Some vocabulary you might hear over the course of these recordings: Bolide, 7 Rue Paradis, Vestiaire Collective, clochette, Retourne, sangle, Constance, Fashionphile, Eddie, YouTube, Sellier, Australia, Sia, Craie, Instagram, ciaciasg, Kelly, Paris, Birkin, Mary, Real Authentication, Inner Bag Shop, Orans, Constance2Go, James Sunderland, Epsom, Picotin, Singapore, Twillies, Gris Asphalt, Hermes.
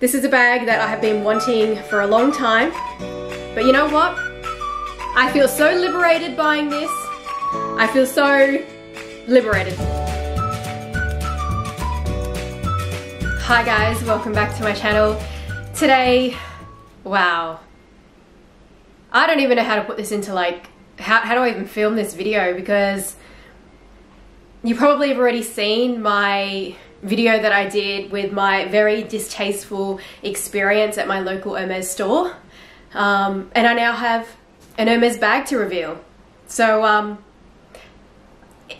This is a bag that I have been wanting for a long time, but you know what? I feel so liberated buying this. I feel so liberated. Hi guys, welcome back to my channel. Today, wow. I don't even know how to put this into like, how do I even film this video, because you probably have already seen my video that I did with my very distasteful experience at my local Hermes store, and I now have an Hermes bag to reveal. So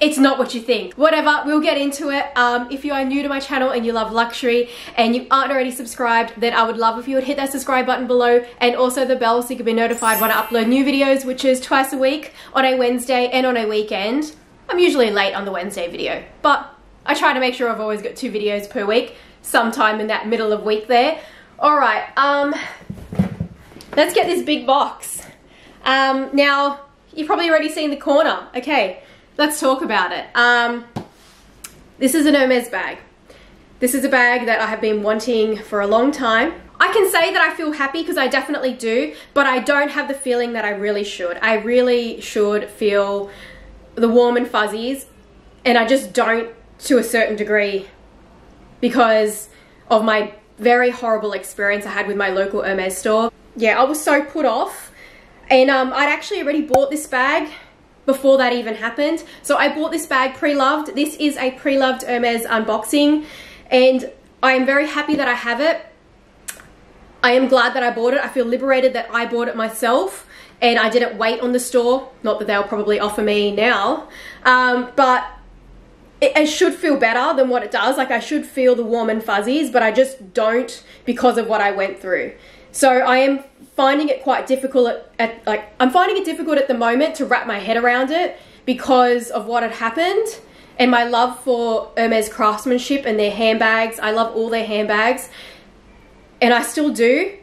it's not what you think. Whatever, we'll get into it. If you are new to my channel and you love luxury and you aren't already subscribed, then I would love if you would hit that subscribe button below and also the bell so you can be notified when I upload new videos, which is twice a week, on a Wednesday and on a weekend. I'm usually late on the Wednesday video, but I try to make sure I've always got two videos per week, sometime in that middle of week there. Alright, let's get this big box. Now, you've probably already seen the corner. Okay, let's talk about it. This is an Hermes bag. This is a bag that I have been wanting for a long time. I can say that I feel happy, because I definitely do, but I don't have the feeling that I really should. I really should feel the warm and fuzzies, and I just don't, to a certain degree, because of my very horrible experience I had with my local Hermes store. Yeah, I was so put off, and I'd actually already bought this bag before that even happened. So I bought this bag pre-loved. This is a pre-loved Hermes unboxing, and I am very happy that I have it. I am glad that I bought it. I feel liberated that I bought it myself and I didn't wait on the store. Not that they'll probably offer me now, but it should feel better than what it does. Like, I should feel the warm and fuzzies, but I just don't, because of what I went through. So I am finding it quite difficult I'm finding it difficult at the moment to wrap my head around it, because of what had happened and my love for Hermes craftsmanship and their handbags. I love all their handbags, and I still do,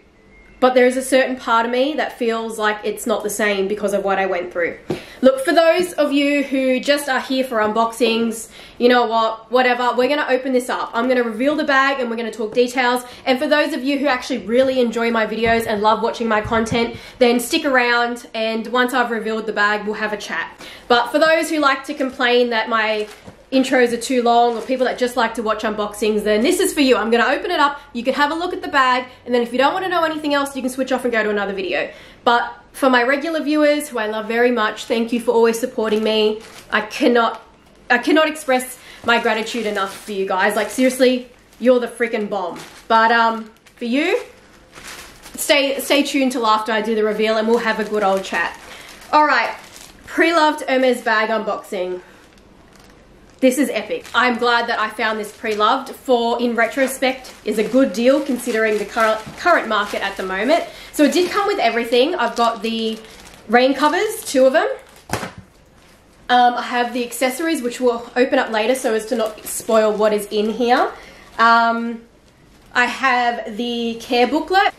but there is a certain part of me that feels like it's not the same because of what I went through. Look, for those of you who just are here for unboxings, you know what, whatever, we're going to open this up. I'm going to reveal the bag and we're going to talk details. And for those of you who actually really enjoy my videos and love watching my content, then stick around, and once I've revealed the bag, we'll have a chat. But for those who like to complain that my intros are too long, or people that just like to watch unboxings, then this is for you. I'm going to open it up, you can have a look at the bag, and then if you don't want to know anything else, you can switch off and go to another video. But for my regular viewers, who I love very much, thank you for always supporting me. I cannot express my gratitude enough for you guys. Like, seriously, you're the freaking bomb. But for you, stay tuned till after I do the reveal and we'll have a good old chat. Alright, pre-loved Hermes bag unboxing. This is epic. I'm glad that I found this pre-loved, for in retrospect is a good deal considering the current market at the moment. So it did come with everything. I've got the rain covers, two of them. I have the accessories, which we'll open up later so as to not spoil what is in here. I have the care booklet,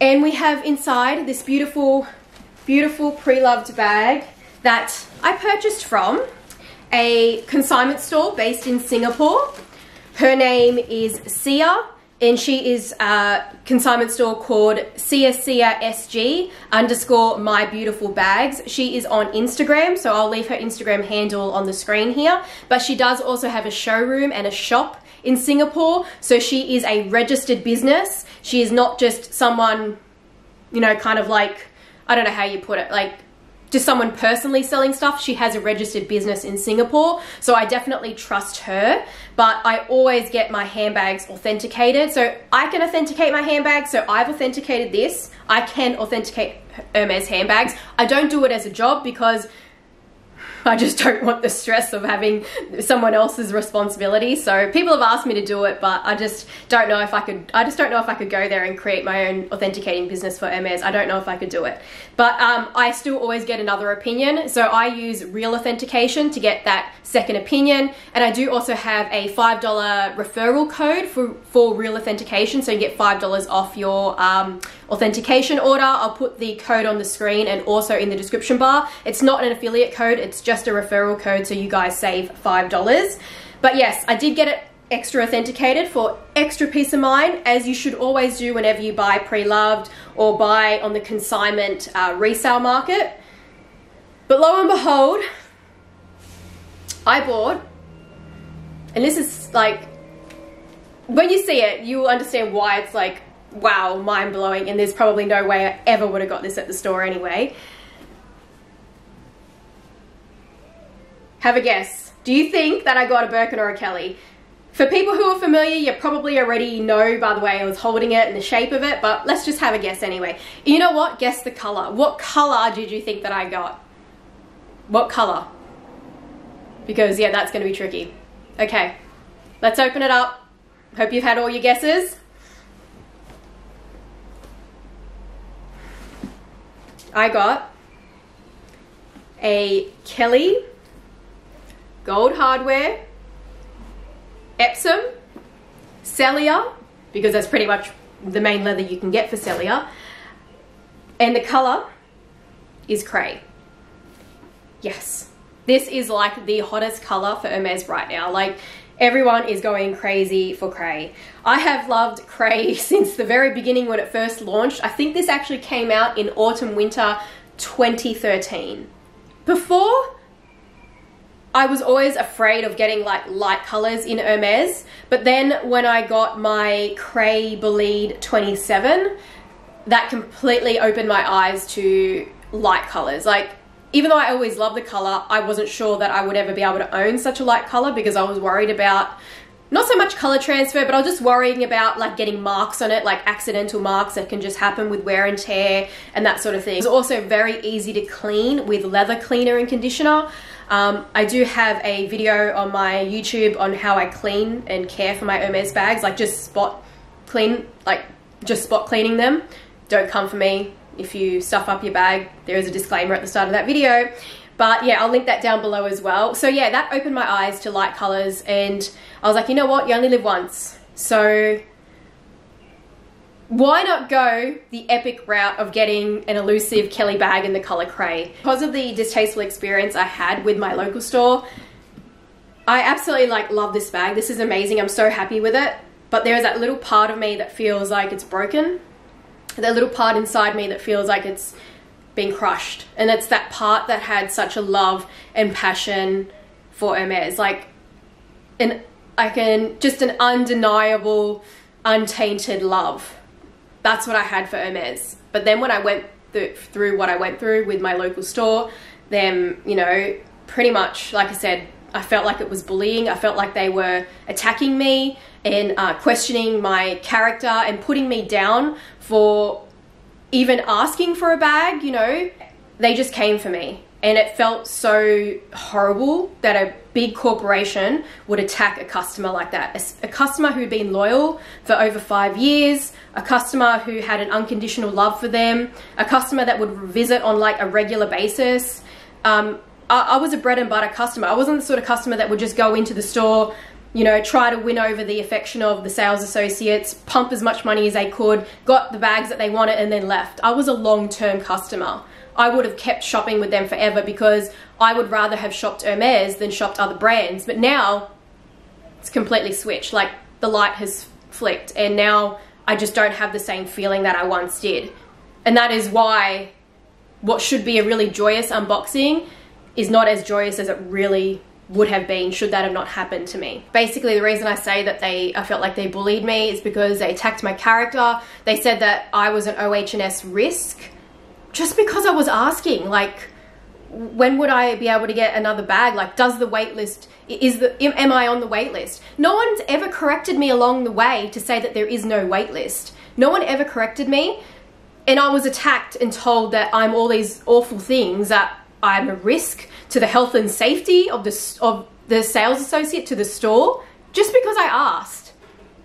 and we have inside this beautiful, beautiful pre-loved bag that I purchased from a consignment store based in Singapore. Her name is Sia, and she is a consignment store called ciaciasg_mybeautifulbags. She is on Instagram, so I'll leave her Instagram handle on the screen here, but she does also have a showroom and a shop in Singapore, so she is a registered business. She is not just someone, you know, kind of like, I don't know how you put it, like, just someone personally selling stuff. She has a registered business in Singapore, so I definitely trust her. But I always get my handbags authenticated, so I can authenticate my handbags, so I've authenticated this. I can authenticate Hermes handbags. I don't do it as a job, because I just don't want the stress of having someone else's responsibility. So people have asked me to do it, but I just don't know if I could. I just don't know if I could go there and create my own authenticating business for Hermes. I don't know if I could do it. But I still always get another opinion. So I use Real Authentication to get that second opinion. And I do also have a $5 referral code for Real Authentication. So you get $5 off your authentication order. I'll put the code on the screen and also in the description bar. It's not an affiliate code, it's just a referral code, so you guys save $5. But yes, I did get it extra authenticated for extra peace of mind, as you should always do whenever you buy pre-loved or buy on the consignment resale market. But lo and behold, I bought, and this is like, when you see it, you'll understand why it's like, wow, mind-blowing, and there's probably no way I ever would have got this at the store anyway. Have a guess. Do you think that I got a Birkin or a Kelly? For people who are familiar, you probably already know by the way I was holding it and the shape of it, but let's just have a guess anyway. You know what? Guess the color. What color did you think that I got? What color? Because, yeah, that's going to be tricky. Okay, let's open it up. Hope you've had all your guesses. I got a Kelly, gold hardware, Epsom, Sellier, because that's pretty much the main leather you can get for Sellier, and the colour is Craie. Yes, this is like the hottest colour for Hermes right now. Like, everyone is going crazy for Craie. I have loved Craie since the very beginning when it first launched. I think this actually came out in autumn winter 2013. Before, I was always afraid of getting like light colors in Hermes, but then when I got my Craie Bolide 27, that completely opened my eyes to light colors. Like, even though I always loved the color, I wasn't sure that I would ever be able to own such a light color because I was worried about not so much color transfer, but I was just worrying about like getting marks on it, like accidental marks that can just happen with wear and tear and that sort of thing. It's also very easy to clean with leather cleaner and conditioner. I do have a video on my YouTube on how I clean and care for my Hermes bags, like just spot clean, like just spot cleaning them. Don't come for me if you stuff up your bag. There is a disclaimer at the start of that video. But yeah, I'll link that down below as well. So yeah, that opened my eyes to light colors and I was like, you know what? You only live once. So why not go the epic route of getting an elusive Kelly bag in the color Craie? Because of the distasteful experience I had with my local store, I absolutely like love this bag. This is amazing. I'm so happy with it. But there is that little part of me that feels like it's broken. That little part inside me that feels like it's being crushed, and it's that part that had such a love and passion for Hermes, like just an undeniable, untainted love. That's what I had for Hermes. But then when I went through what I went through with my local store, then, you know, pretty much, like I said, I felt like it was bullying. I felt like they were attacking me and questioning my character and putting me down for even asking for a bag, you know. They just came for me, and it felt so horrible that a big corporation would attack a customer like that. A customer who'd been loyal for over 5 years, a customer who had an unconditional love for them, a customer that would visit on like a regular basis. I was a bread and butter customer. I wasn't the sort of customer that would just go into the store, you know, try to win over the affection of the sales associates, pump as much money as they could, got the bags that they wanted and then left. I was a long-term customer. I would have kept shopping with them forever because I would rather have shopped Hermes than shopped other brands. But now it's completely switched. Like, the light has flicked and now I just don't have the same feeling that I once did. And that is why what should be a really joyous unboxing is not as joyous as it really would have been should that have not happened to me. Basically, the reason I say that I felt like they bullied me is because they attacked my character. They said that I was an OH&S risk just because I was asking, like, when would I be able to get another bag? Like, does the wait list, am I on the wait list? No one's ever corrected me along the way to say that there is no wait list. No one ever corrected me, and I was attacked and told that I'm all these awful things, that I'm a risk to the health and safety of the sales associate, to the store, just because I asked.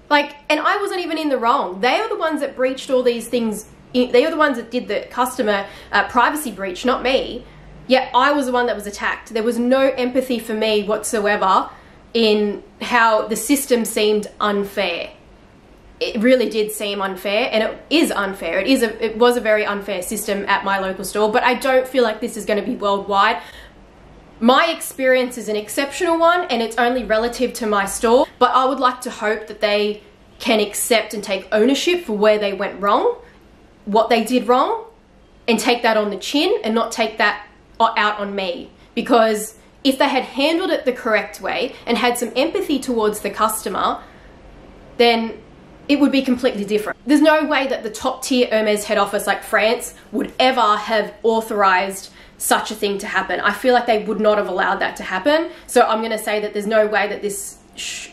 Like, and I wasn't even in the wrong. They are the ones that breached all these things. They are the ones that did the customer privacy breach, not me. Yet I was the one that was attacked. There was no empathy for me whatsoever in how the system seemed unfair. It really did seem unfair, and it is unfair. It was a very unfair system at my local store, but I don't feel like this is going to be worldwide. My experience is an exceptional one and it's only relative to my store, but I would like to hope that they can accept and take ownership for where they went wrong, what they did wrong, and take that on the chin and not take that out on me. Because if they had handled it the correct way and had some empathy towards the customer, then it would be completely different. There's no way that the top tier Hermes head office like France would ever have authorized such a thing to happen. I feel like they would not have allowed that to happen. So I'm going to say that there's no way that this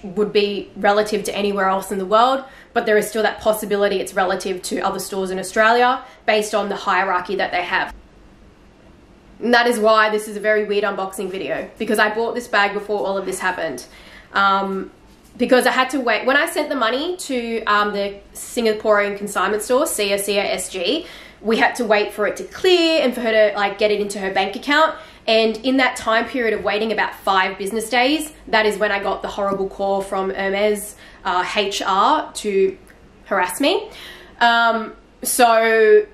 would be relative to anywhere else in the world, but there is still that possibility it's relative to other stores in Australia based on the hierarchy that they have. And that is why this is a very weird unboxing video, because I bought this bag before all of this happened. Because I had to wait. When I sent the money to the Singaporean consignment store, ciaciasg, we had to wait for it to clear and for her to like get it into her bank account. And in that time period of waiting about 5 business days, that is when I got the horrible call from Hermes HR to harass me. So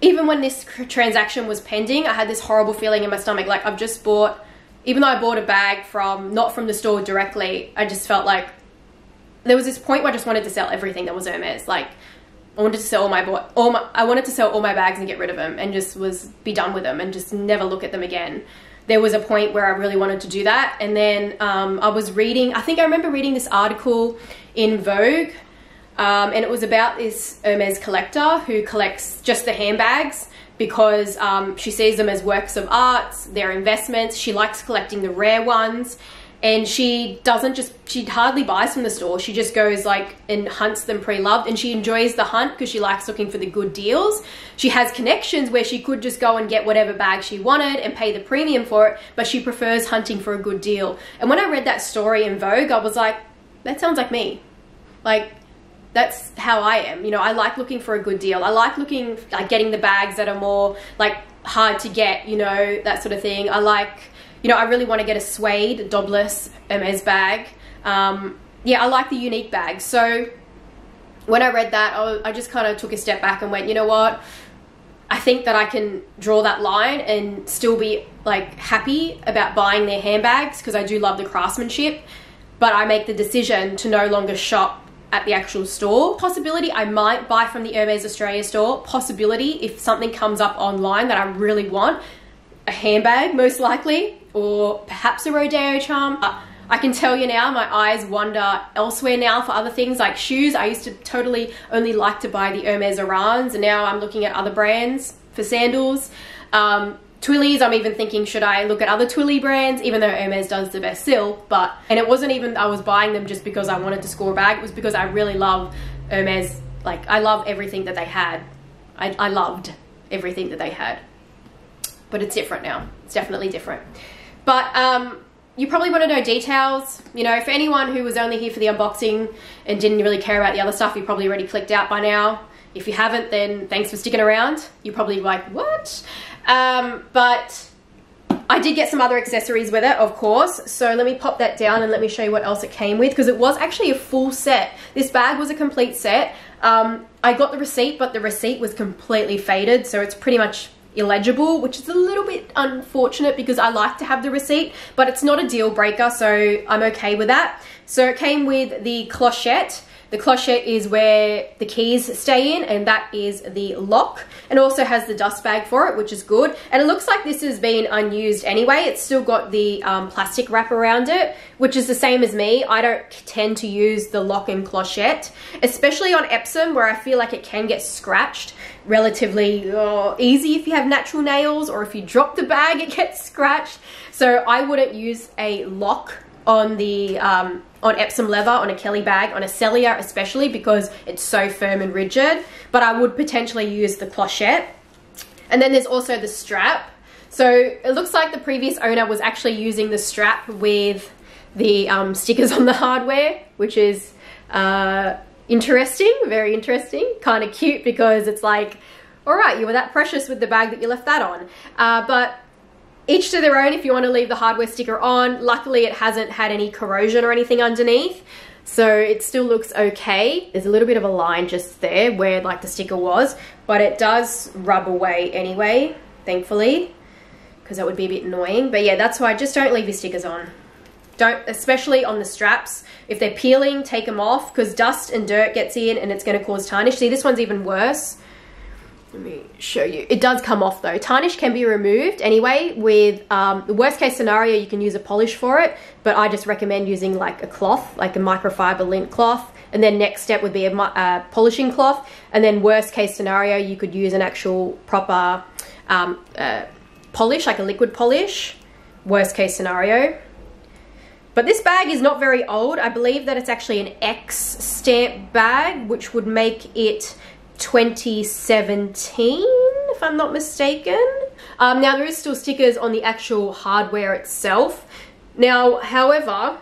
even when this transaction was pending, I had this horrible feeling in my stomach, like I've just bought, even though I bought a bag from, not from the store directly, I just felt like there was this point where I just wanted to sell everything that was Hermes. Like, I wanted to sell all my bags and get rid of them and just be done with them and just never look at them again. There was a point where I really wanted to do that. And then I was reading, I think I remember reading this article in Vogue, and it was about this Hermes collector who collects just the handbags because she sees them as works of art, they're investments. She likes collecting the rare ones. And she hardly buys from the store. She just goes like and hunts them pre-loved, and she enjoys the hunt because she likes looking for the good deals. She has connections where she could just go and get whatever bag she wanted and pay the premium for it, but she prefers hunting for a good deal. And when I read that story in Vogue, I was like, that sounds like me. Like, that's how I am. You know, I like looking for a good deal. I like looking, like getting the bags that are more like hard to get, you know, that sort of thing. I like, you know, I really want to get a suede, dobless Hermes bag. Yeah, I like the unique bag. So when I read that, I just kind of took a step back and went, you know what? I think that I can draw that line and still be like happy about buying their handbags because I do love the craftsmanship, but I make the decision to no longer shop at the actual store. Possibility I might buy from the Hermes Australia store. Possibility if something comes up online that I really want, a handbag most likely, or perhaps a rodeo charm. I can tell you now, my eyes wander elsewhere now for other things like shoes. I used to totally only like to buy the Hermes Orans, and now I'm looking at other brands for sandals. Twillies, I'm even thinking, should I look at other Twillie brands, even though Hermes does the best still, but, and it wasn't even, I was buying them just because I wanted to score a bag. It was because I really love Hermes. Like, I love everything that they had. I loved everything that they had. But it's different now. It's definitely different. But you probably want to know details. You know, for anyone who was only here for the unboxing and didn't really care about the other stuff, you probably already clicked out by now. If you haven't, then thanks for sticking around. You're probably like, what? But I did get some other accessories with it, of course. So let me pop that down and let me show you what else it came with, because it was actually a full set. This bag was a complete set. I got the receipt, but the receipt was completely faded. So it's pretty much illegible, which is a little bit unfortunate because I like to have the receipt, but it's not a deal breaker, so I'm okay with that. So it came with the clochette. The clochette is where the keys stay in, and that is the lock, and also has the dust bag for it, which is good. And it looks like this has been unused anyway. It's still got the plastic wrap around it, which is the same as me. I don't tend to use the lock and clochette, especially on Epsom, where I feel like it can get scratched relatively easy if you have natural nails, or if you drop the bag, it gets scratched. So I wouldn't use a lock on the on Epsom leather, on a Kelly bag, on a Sellier especially, because it's so firm and rigid. But I would potentially use the clochette. And then there's also the strap. So it looks like the previous owner was actually using the strap with the stickers on the hardware, which is interesting, very interesting, kind of cute, because it's like, all right, you were that precious with the bag that you left that on. But each to their own if you want to leave the hardware sticker on. Luckily, it hasn't had any corrosion or anything underneath, so it still looks okay. There's a little bit of a line just there where like the sticker was, but it does rub away anyway, thankfully. because that would be a bit annoying. But yeah, that's why just don't leave your stickers on. Don't, especially on the straps. If they're peeling, take them off, because dust and dirt gets in and it's going to cause tarnish. See, this one's even worse. Let me show you. It does come off though. Tarnish can be removed anyway with, the worst case scenario, you can use a polish for it, but I just recommend using like a cloth, like a microfiber lint cloth. And then next step would be a polishing cloth. And then worst case scenario, you could use an actual proper polish, like a liquid polish, worst case scenario. But this bag is not very old. I believe that it's actually an X stamp bag, which would make it 2017, if I'm not mistaken. Now there is still stickers on the actual hardware itself. Now, however, I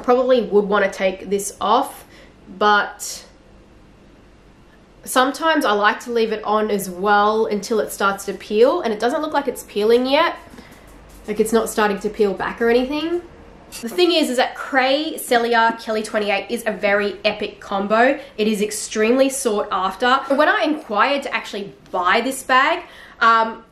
probably would want to take this off, but sometimes I like to leave it on as well until it starts to peel, and it doesn't look like it's peeling yet. Like it's not starting to peel back or anything. The thing is that Craie, Sellier, Kelly 28 is a very epic combo. It is extremely sought after. When I inquired to actually buy this bag, I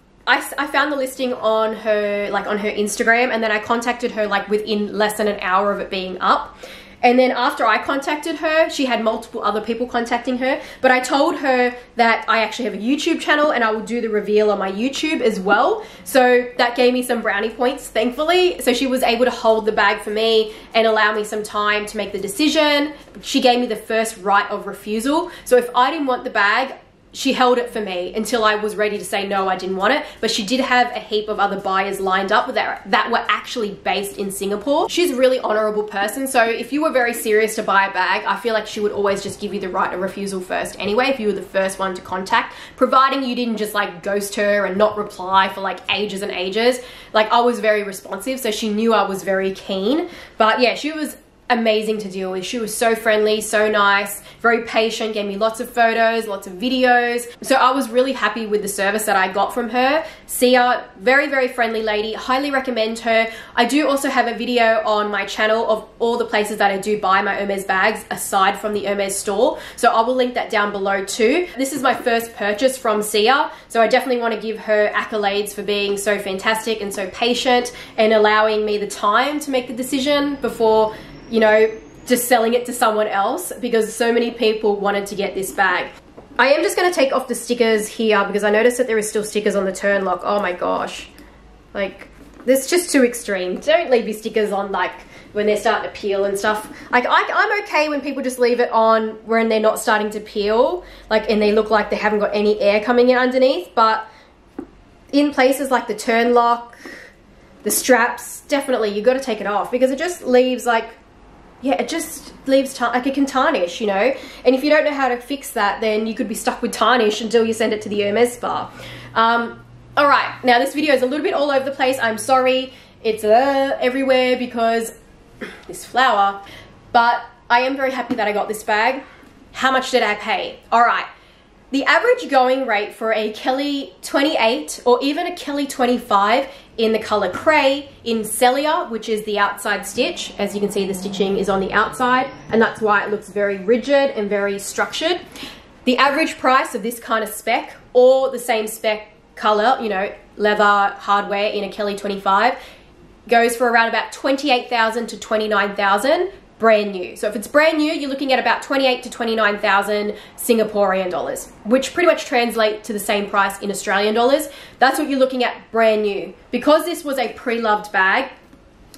found the listing on her, like on her Instagram, and then I contacted her like within less than an hour of it being up. And then after I contacted her, she had multiple other people contacting her, but I told her that I actually have a YouTube channel and I will do the reveal on my YouTube as well. So that gave me some brownie points, thankfully. So she was able to hold the bag for me and allow me some time to make the decision. She gave me the first right of refusal. So if I didn't want the bag, she held it for me until I was ready to say no, I didn't want it. But she did have a heap of other buyers lined up that were actually based in Singapore. She's a really honorable person. So if you were very serious to buy a bag, I feel like she would always just give you the right of refusal first anyway, if you were the first one to contact, providing you didn't just like ghost her and not reply for like ages and ages. Like I was very responsive, so she knew I was very keen. But yeah, she was amazing to deal with. She was so friendly, so nice, very patient, gave me lots of photos, lots of videos. So I was really happy with the service that I got from her. Sia, very, very friendly lady. Highly recommend her. I do also have a video on my channel of all the places that I do buy my Hermes bags aside from the Hermes store. So I will link that down below too. This is my first purchase from Sia. So I definitely want to give her accolades for being so fantastic and so patient and allowing me the time to make the decision before, you know, just selling it to someone else, because so many people wanted to get this bag. I am just going to take off the stickers here because I noticed that there is still stickers on the turn lock. Oh my gosh. Like, this is just too extreme. Don't leave your stickers on like when they're starting to peel and stuff. Like I'm okay when people just leave it on when they're not starting to peel, like, and they look like they haven't got any air coming in underneath. But in places like the turn lock, the straps, definitely you got to take it off, because it just leaves like, yeah, it just leaves, like it can tarnish, you know? And if you don't know how to fix that, then you could be stuck with tarnish until you send it to the Hermes spa. All right, now this video is a little bit all over the place. I'm sorry, it's everywhere because this flower, but I am very happy that I got this bag. How much did I pay? All right, the average going rate for a Kelly 28 or even a Kelly 25 in the color Craie, in Sellier, which is the outside stitch. As you can see, the stitching is on the outside, and that's why it looks very rigid and very structured. The average price of this kind of spec, or the same spec color, you know, leather hardware in a Kelly 25, goes for around about 28,000 to 29,000 brand new. So if it's brand new, you're looking at about 28 to 29,000 Singaporean dollars, which pretty much translate to the same price in Australian dollars. That's what you're looking at brand new. Because this was a pre-loved bag,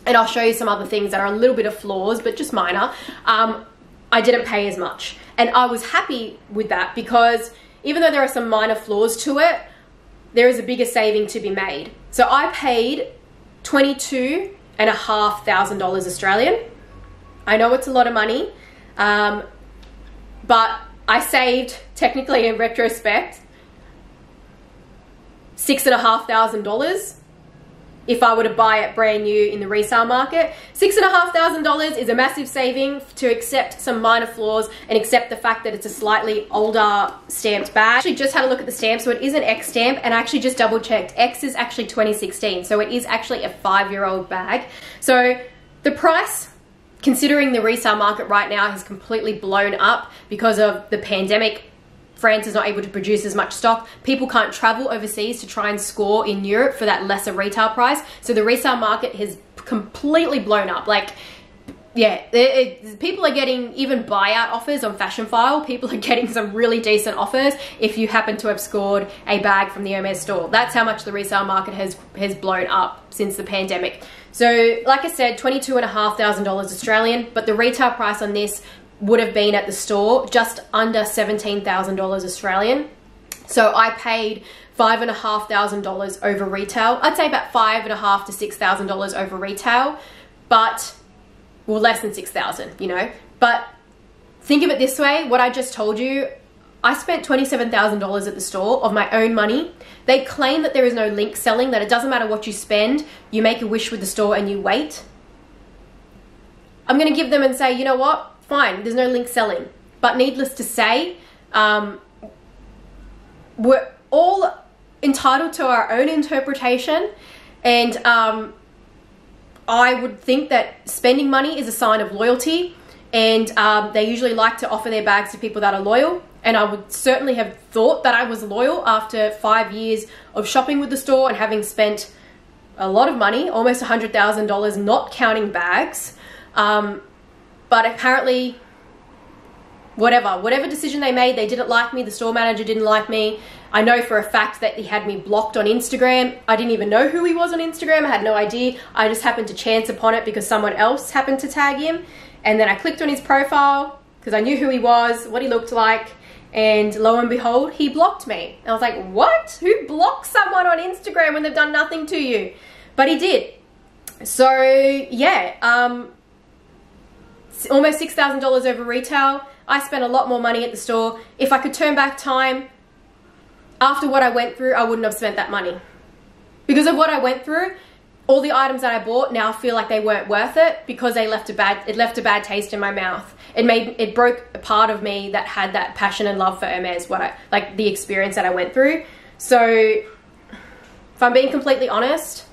and I'll show you some other things that are a little bit of flaws, but just minor, I didn't pay as much. And I was happy with that, because even though there are some minor flaws to it, there is a bigger saving to be made. So I paid $22,500 Australian. I know it's a lot of money, but I saved, technically in retrospect, $6,500 if I were to buy it brand new in the resale market. $6,500 is a massive saving to accept some minor flaws and accept the fact that it's a slightly older stamped bag. I actually just had a look at the stamp, so it is an X stamp, and I actually just double checked. X is actually 2016, so it is actually a 5-year-old bag. So the price, considering the resale market right now has completely blown up because of the pandemic France is not able to produce as much stock. People can't travel overseas to try and score in Europe for that lesser retail price. So the resale market has completely blown up. Like, yeah, people are getting even buyout offers on Fashionphile. People are getting some really decent offers if you happen to have scored a bag from the Hermes store. That's how much the resale market has blown up since the pandemic. So like I said, $22,500 Australian, but the retail price on this would have been at the store just under $17,000 Australian. So I paid $5,500 over retail. I'd say about $5,500 to $6,000 over retail, but well, less than 6,000, you know. But think of it this way, what I just told you, I spent $27,000 at the store of my own money. They claim that there is no link selling, that it doesn't matter what you spend, you make a wish with the store and you wait. I'm gonna give them and say, you know what, fine, there's no link selling. But needless to say, we're all entitled to our own interpretation, and I would think that spending money is a sign of loyalty, and they usually like to offer their bags to people that are loyal, and I would certainly have thought that I was loyal after 5 years of shopping with the store and having spent a lot of money, almost $100,000, not counting bags. But apparently, whatever decision they made, they didn't like me. The store manager didn't like me. I know for a fact that he had me blocked on Instagram. I didn't even know who he was on Instagram. I had no idea. I just happened to chance upon it because someone else happened to tag him. And then I clicked on his profile because I knew who he was, what he looked like. And lo and behold, he blocked me. I was like, what? Who blocks someone on Instagram when they've done nothing to you? But he did. So yeah, almost $6,000 over retail. I spent a lot more money at the store. If I could turn back time, after what I went through, I wouldn't have spent that money. Because of what I went through, all the items that I bought now feel like they weren't worth it because they left it left a bad taste in my mouth. It broke a part of me that had that passion and love for Hermes, like the experience that I went through. So if I'm being completely honest,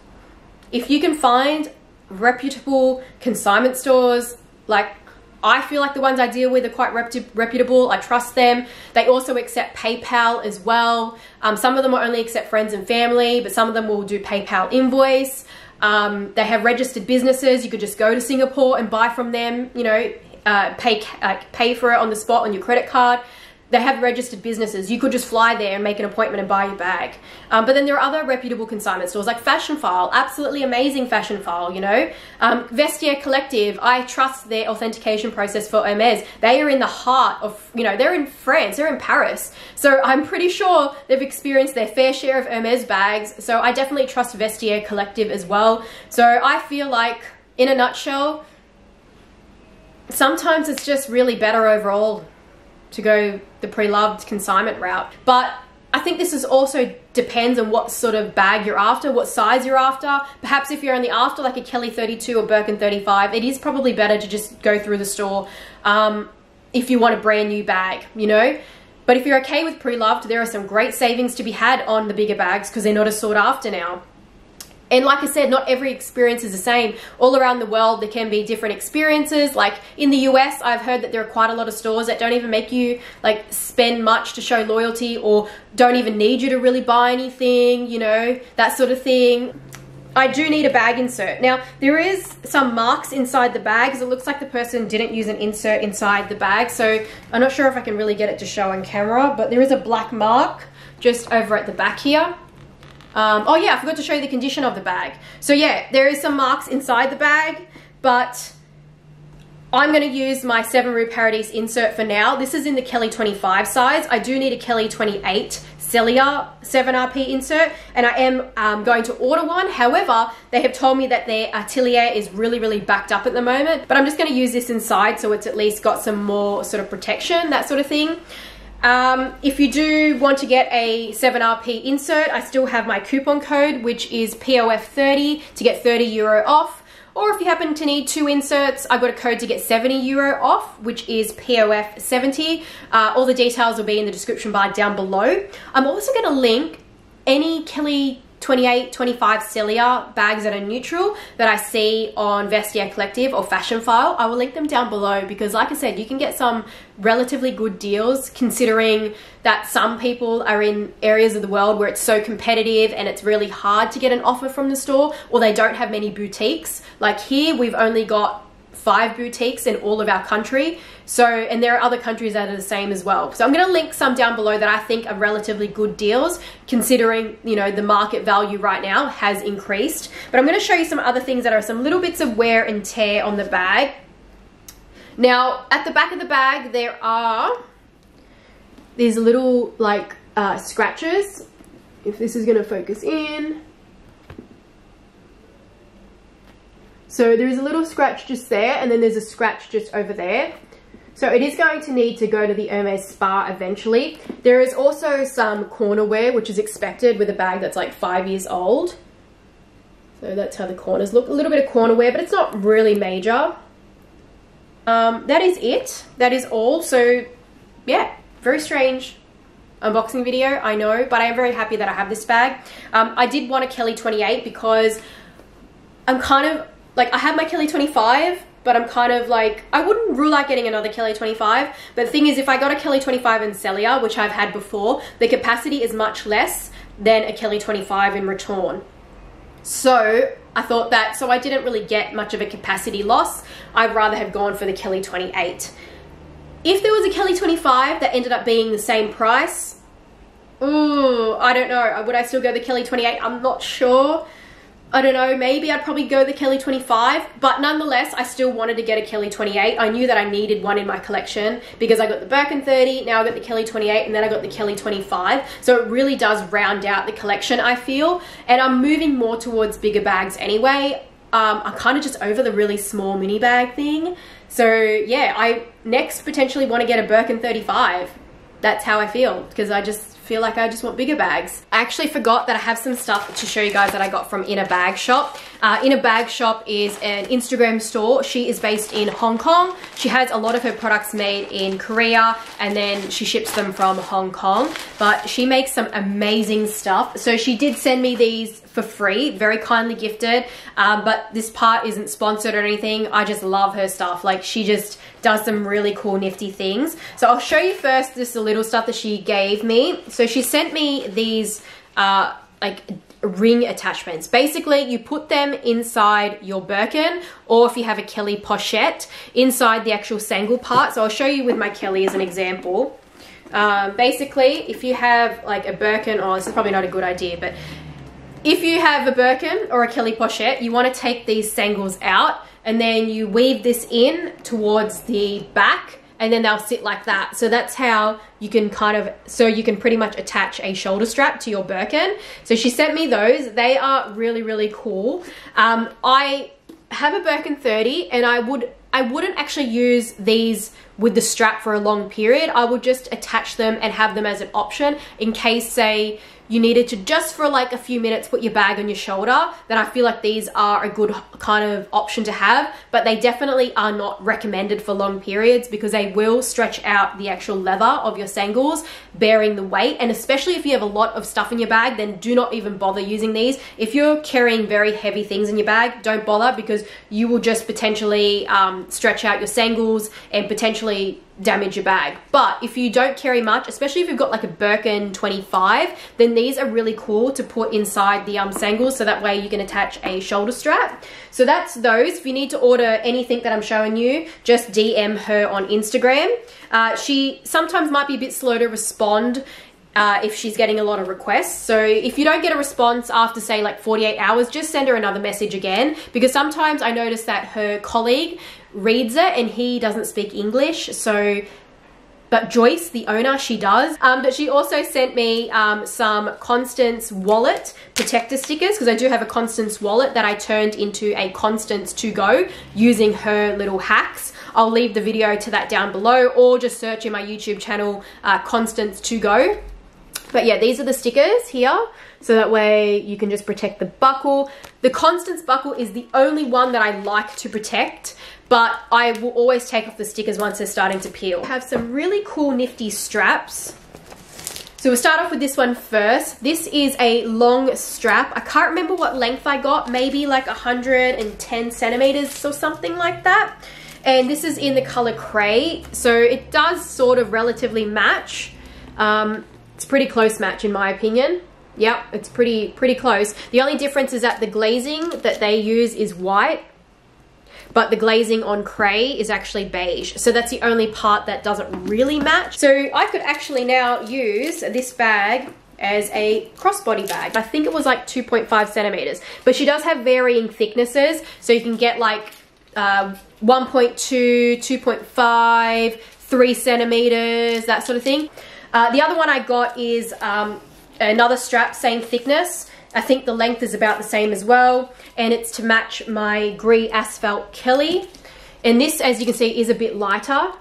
if you can find reputable consignment stores, like I feel like the ones I deal with are quite reputable. I trust them. They also accept PayPal as well. Some of them will only accept friends and family, but some of them will do PayPal invoice. They have registered businesses. You could just go to Singapore and buy from them, you know, pay for it on the spot on your credit card. They have registered businesses. You could just fly there and make an appointment and buy your bag. But then there are other reputable consignment stores like Fashionphile, absolutely amazing Fashionphile, you know. Vestiaire Collective, I trust their authentication process for Hermes. They are in the heart of, you know, they're in France, they're in Paris. So I'm pretty sure they've experienced their fair share of Hermes bags. So I definitely trust Vestiaire Collective as well. So I feel like, in a nutshell, sometimes it's just really better overall to go the pre-loved consignment route. But I think this is also depends on what sort of bag you're after, what size you're after. Perhaps if you're only after like a Kelly 32 or Birkin 35, it is probably better to just go through the store if you want a brand new bag, you know. But if you're okay with pre-loved, there are some great savings to be had on the bigger bags because they're not as sought after now. And like I said, not every experience is the same. All around the world, there can be different experiences. Like in the US, I've heard that there are quite a lot of stores that don't even make you like spend much to show loyalty, or don't even need you to really buy anything, you know, that sort of thing. I do need a bag insert. Now, there is some marks inside the bag because it looks like the person didn't use an insert inside the bag. So I'm not sure if I can really get it to show on camera, but there is a black mark just over at the back here. Oh yeah, I forgot to show you the condition of the bag. So yeah, there is some marks inside the bag, but I'm going to use my 7 Rue Paradis insert for now. This is in the Kelly 25 size. I do need a Kelly 28 Sellier 7RP insert, and I am going to order one. However, they have told me that their atelier is really, really backed up at the moment, but I'm just going to use this inside so it's at least got some more sort of protection, that sort of thing. If you do want to get a 7RP insert, I still have my coupon code, which is POF30, to get €30 off. Or if you happen to need two inserts, I've got a code to get €70 off, which is POF70. All the details will be in the description bar down below. I'm also going to link any Kelly 28, 25 Sellier bags that are neutral that I see on Vestiaire Collective or Fashionphile. I will link them down below because, like I said, you can get some relatively good deals considering that some people are in areas of the world where it's so competitive and it's really hard to get an offer from the store, or they don't have many boutiques. Like here, we've only got 5 boutiques in all of our country. So, and there are other countries that are the same as well. So I'm going to link some down below that I think are relatively good deals considering, you know, the market value right now has increased. But I'm going to show you some other things that are some little bits of wear and tear on the bag. Now, at the back of the bag, there are these little like scratches. If this is going to focus in. So there is a little scratch just there, and then there's a scratch just over there. So it is going to need to go to the Hermes spa eventually. There is also some corner wear, which is expected with a bag that's like 5 years old. So that's how the corners look. A little bit of corner wear, but it's not really major. That is it. That is all. So yeah, very strange unboxing video, I know, but I am very happy that I have this bag. I did want a Kelly 28 because I'm kind of... like, I have my Kelly 25, but I'm kind of like, I wouldn't rule out getting another Kelly 25. But the thing is, if I got a Kelly 25 in Sellier, which I've had before, the capacity is much less than a Kelly 25 in Retourne. So I thought that, so I didn't really get much of a capacity loss. I'd rather have gone for the Kelly 28. If there was a Kelly 25 that ended up being the same price, ooh, I don't know. Would I still go the Kelly 28? I'm not sure. I don't know, maybe I'd probably go the Kelly 25, but nonetheless, I still wanted to get a Kelly 28. I knew that I needed one in my collection because I got the Birkin 30, now I got the Kelly 28, and then I got the Kelly 25. So it really does round out the collection, I feel. And I'm moving more towards bigger bags anyway. I'm kind of just over the really small mini bag thing. So yeah, I next potentially want to get a Birkin 35. That's how I feel because I just feel like I just want bigger bags. I actually forgot that I have some stuff to show you guys that I got from Inner Bag Shop. Inner Bag Shop is an Instagram store. She is based in Hong Kong. She has a lot of her products made in Korea and then she ships them from Hong Kong, but she makes some amazing stuff. So she did send me these for free, very kindly gifted, but this part isn't sponsored or anything. I just love her stuff. Like, she just does some really cool nifty things. So I'll show you first just the little stuff that she gave me. So she sent me these like ring attachments. Basically, you put them inside your Birkin, or if you have a Kelly pochette, inside the actual sangle part. So I'll show you with my Kelly as an example. Basically, if you have like a Birkin, or this is probably not a good idea, but if you have a Birkin or a Kelly pochette, you want to take these sangles out and then you weave this in towards the back, and then they'll sit like that. So that's how you can kind of, so you can pretty much attach a shoulder strap to your Birkin. So she sent me those. They are really, really cool. I have a Birkin 30 and I wouldn't actually use these with the strap for a long period. I would just attach them and have them as an option in case, say, you needed to just for like a few minutes put your bag on your shoulder. Then I feel like these are a good kind of option to have, but they definitely are not recommended for long periods because they will stretch out the actual leather of your sangles, bearing the weight. And especially if you have a lot of stuff in your bag, then do not even bother using these. If you're carrying very heavy things in your bag, don't bother because you will just potentially stretch out your sangles and potentially damage your bag. But if you don't carry much, especially if you've got like a Birkin 25, then these are really cool to put inside the sangles, so that way you can attach a shoulder strap. So that's those. If you need to order anything that I'm showing you, just DM her on Instagram. She sometimes might be a bit slow to respond if she's getting a lot of requests. So if you don't get a response after, say, like 48 hours, just send her another message again, because sometimes I notice that her colleague reads it and he doesn't speak English. So, but Joyce, the owner, she does. But she also sent me some Constance wallet protector stickers, because I do have a Constance wallet that I turned into a Constance2Go using her little hacks. I'll leave the video to that down below, or just search in my YouTube channel, Constance2Go. But yeah, these are the stickers here. So that way you can just protect the buckle. The Constance buckle is the only one that I like to protect, but I will always take off the stickers once they're starting to peel. I have some really cool nifty straps. So we'll start off with this one first. This is a long strap. I can't remember what length I got, maybe like 110 centimeters or something like that. And this is in the color Craie, so it does sort of relatively match. It's pretty close match in my opinion. Yep, it's pretty close. The only difference is that the glazing that they use is white, but the glazing on Craie is actually beige. So that's the only part that doesn't really match. So I could actually now use this bag as a crossbody bag. I think it was like 2.5 centimeters, but she does have varying thicknesses. So you can get like 1.2, 2.5, 3 centimeters, that sort of thing. The other one I got is another strap, same thickness. I think the length is about the same as well, and it's to match my Gris Asphalt Kelly. And this, as you can see, is a bit lighter,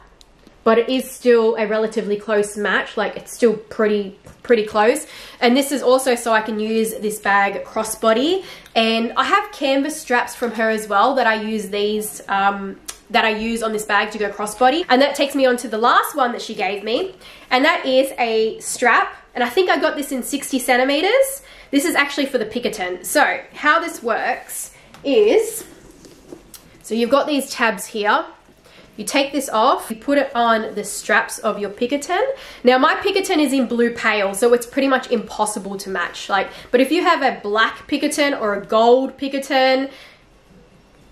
but it is still a relatively close match. Like, it's still pretty close. And this is also so I can use this bag crossbody. And I have canvas straps from her as well that I use these, that I use on this bag to go crossbody. And that takes me on to the last one that she gave me, and that is a strap. And I think I got this in 60 centimeters. This is actually for the Picotin. So how this works is, so you've got these tabs here. You take this off, you put it on the straps of your Picotin. Now my Picotin is in blue pale, so it's pretty much impossible to match. Like, but if you have a black Picotin or a gold Picotin,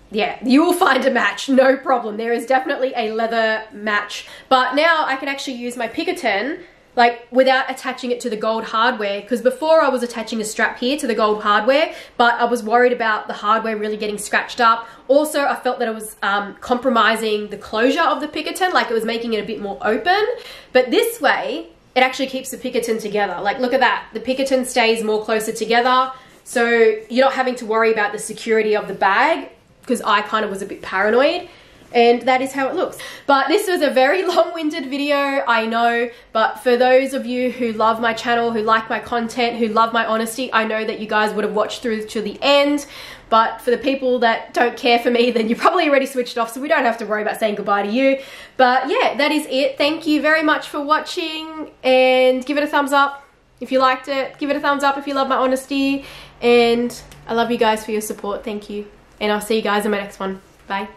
yeah, you will find a match, no problem. There is definitely a leather match. But now I can actually use my Picotin like without attaching it to the gold hardware, because before I was attaching a strap here to the gold hardware, but I was worried about the hardware really getting scratched up. Also, I felt that it was compromising the closure of the Picotin, like it was making it a bit more open. But this way, it actually keeps the Picotin together. Like, look at that, the Picotin stays more closer together. So you're not having to worry about the security of the bag, because I kind of was a bit paranoid. And that is how it looks. But this was a very long-winded video, I know, but for those of you who love my channel, who like my content, who love my honesty, I know that you guys would have watched through to the end. But for the people that don't care for me, then you probably already switched off, so we don't have to worry about saying goodbye to you. But yeah, that is it. Thank you very much for watching, and give it a thumbs up if you liked it. Give it a thumbs up if you love my honesty, and I love you guys for your support. Thank you, and I'll see you guys in my next one. Bye.